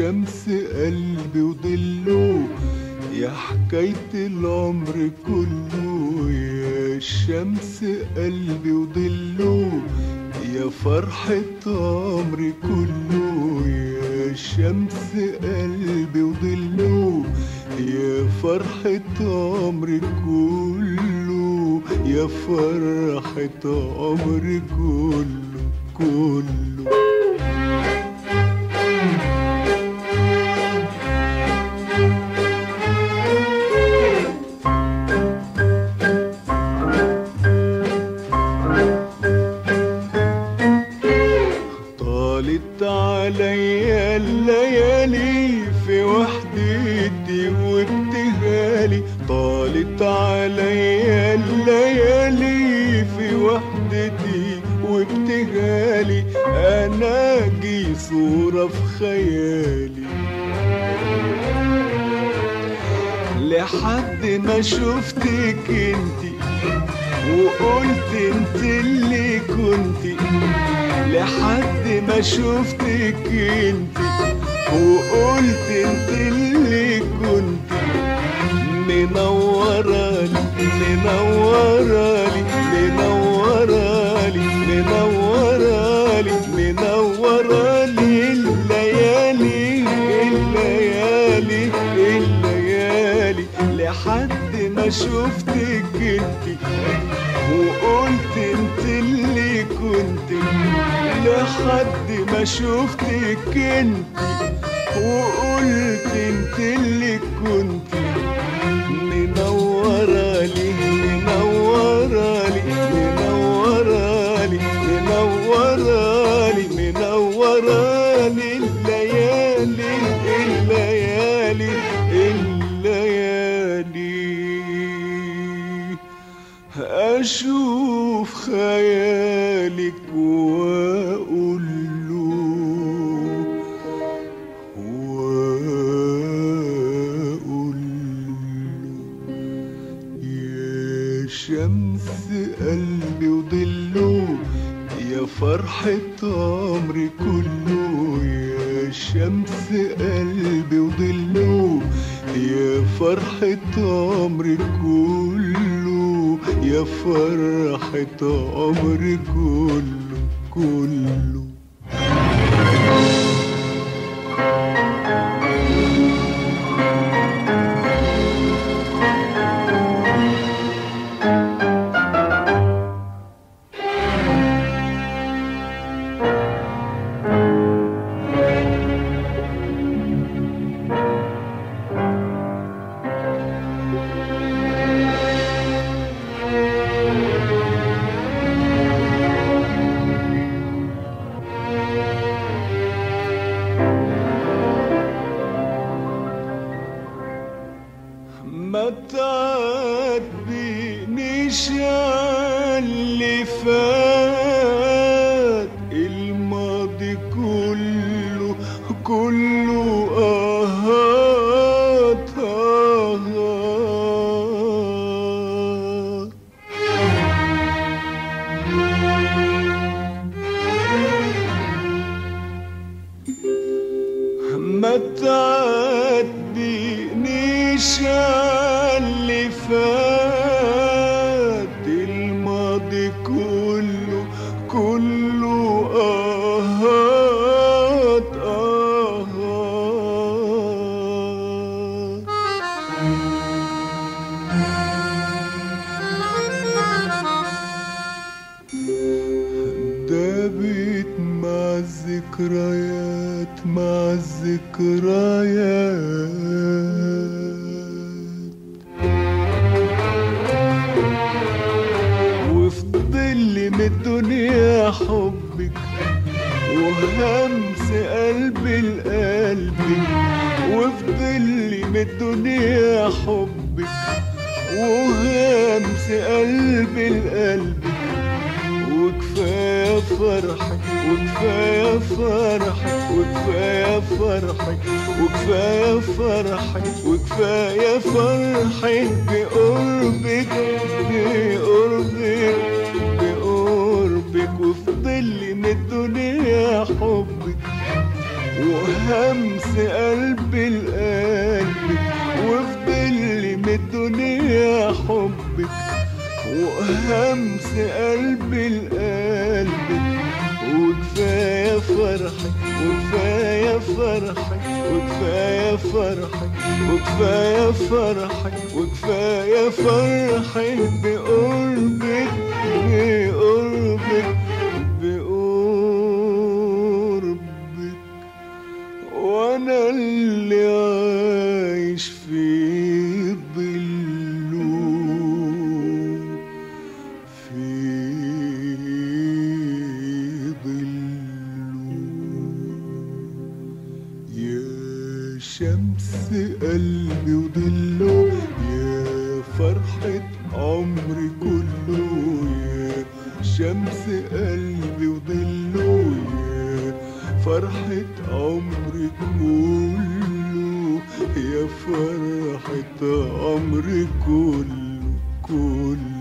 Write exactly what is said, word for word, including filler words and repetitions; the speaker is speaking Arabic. شمس قلبي وضله، يا حكاية العمر كله. يا شمس قلبي وضله، يا فرحة عمري كله. يا شمس قلبي وضله، يا فرحة عمري كله. يا فرحة عمري كله كله. طالت عليا الليالي في وحدتي وابتهالي، طالت عليا الليالي في وحدتي وابتهالي. أنا جي صورة في خيالي لحد ما شفتك انتي، وقلت انت اللي كنتي. لحد ما شفتك انتي، وقلت انت اللي كنتي. منورالي منورالي منورالي منورالي منورالي الليالي الليالي الليالي. لحد ما شفتك انتي، وقلت انت اللي كنتي. لحد ما شفتك انتي، وقلت انت اللي كنتي. منورالي منورالي منورالي منورالي منورالي الليالي الليالي الليالي. اشوف خيالك واقول يا شمس قلبي وضله، يا فرحة عمري كله. يا شمس قلبي وضله، يا فرحة عمري كله. يا فرحة عمري كله كله. ما تعاتبنيش اللي فات، الماضي كله كله اهات اهات. ما تعاتبنيش اللي فات، الماضي كله كله آهات آهات. دابت مع الذكريات مع الذكريات، من الدنيا حبك وهمس قلبي لقلبك. وفضل لي من الدنيا حبك وهمس قلبي لقلبك. وكفايه فرحك وكفايه فرحك وكفايه فرحك وكفايه فرحك وكفايه فرحك بقربك بقربك. وفضل لي من الدنيا حبك وهمس قلبي لقلبك، وفضل مدنيا حبك، وهمس قلبي لقلبك، وكفاية فرحك وكفاية فرحك وكفاية فرحك وكفاية فرحك وكفاية فرحك بقربك بقربك بقربك، وأنا اللي عايش في ضلو في شمس قلبي وضله، يا فرحة عمري كله، يا شمس قلبي وضله، يا فرحة عمري كله، يا فرحة عمري كله كله.